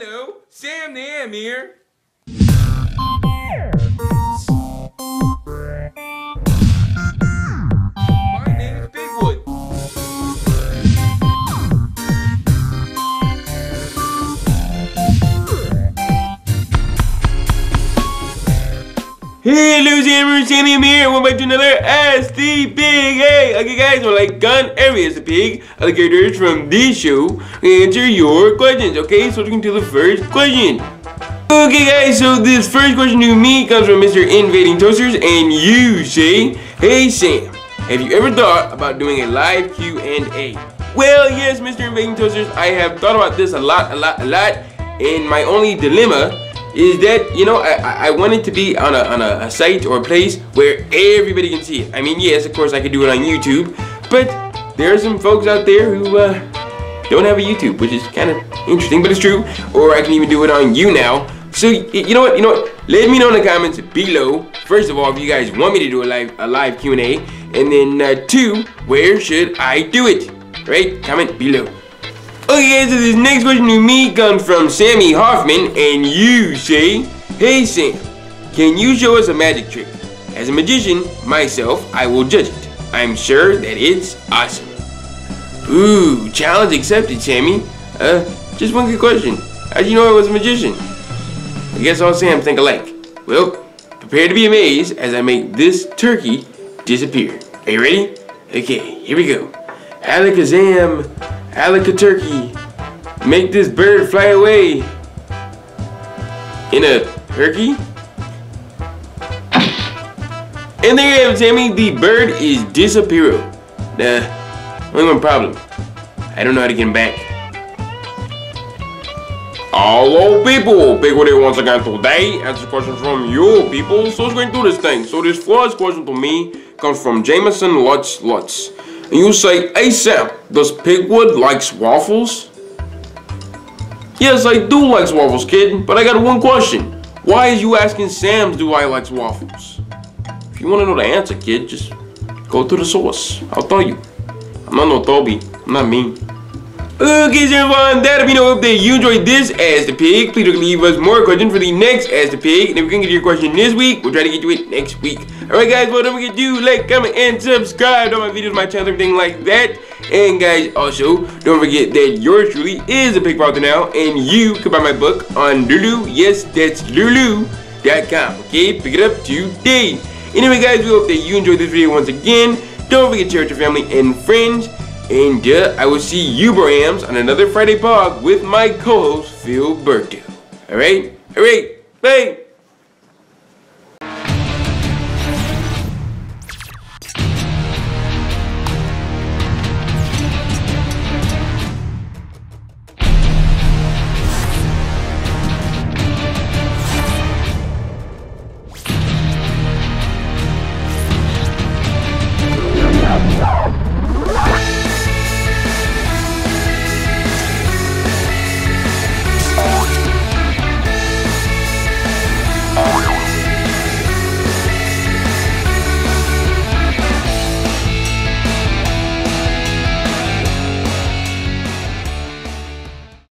Hello, Sam Nam here. My name is Pigwood. Hey, Lucy Ham, Sammy Hoffman here. Welcome back to another STP. Hey, okay guys, we're like gun areas, the pig. Other characters from this show answer your questions. Okay, so we're going to the first question. Okay guys, so this first question to me comes from Mr. Invading Toasters, and you say, hey Sam, have you ever thought about doing a live Q&A? Well, yes, Mr. Invading Toasters, I have thought about this a lot, and my only dilemma is that, you know, I want it to be on a site or a place where everybody can see it. I mean, yes, of course I could do it on YouTube, but there are some folks out there who don't have a YouTube, which is kind of interesting, but it's true. Or I can even do it on YouNow. So you know what? Let me know in the comments below. First of all, if you guys want me to do a live Q&A, and then two, where should I do it? Right? Comment below. Okay, guys, so this next question to me comes from Sammy Hoffman, and you say, hey Sam, can you show us a magic trick? As a magician myself, I will judge it. I'm sure that it's awesome. Ooh, challenge accepted, Sammy. Just one good question. How'd you know I was a magician? I guess all Sams think alike. Well, prepare to be amazed as I make this turkey disappear. Are you ready? Okay, here we go. Alakazam, alakaturkey, make this bird fly away in a turkey. And there you have it, Sammy. The bird is disappearing. Only one problem. I don't know how to get him back. Hello people, Pigwood here once again today. Answer questions from you people. So let's go and do this thing. So this first question to me comes from Jameson Lutz. And you say, hey Sam, does Pigwood like swaffles? Yes, I do like swaffles, kid. But I got one question. Why is you asking Sam's do I like swaffles? If you want to know the answer, kid, just go to the source. I'll tell you. I'm not no Toby. I'm not mean. Okay, so everyone, that'll be no update. You enjoyed this Ask the Pig. Please leave us more questions for the next Ask the Pig. And if we can get your question this week, we'll try to get to it next week. Alright guys, well, don't forget to like, comment, and subscribe to all my videos, my channel, everything like that. And guys, also, don't forget that yours truly is a pig father now. And you can buy my book on Lulu. Yes, that's Lulu.com. Okay, pick it up today. Anyway guys, we hope that you enjoyed this video once again. Don't forget to share it to your family and friends. And I will see you Brams on another Friday Pod with my co-host Phil Burke. Alright? Alright, bye!